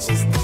just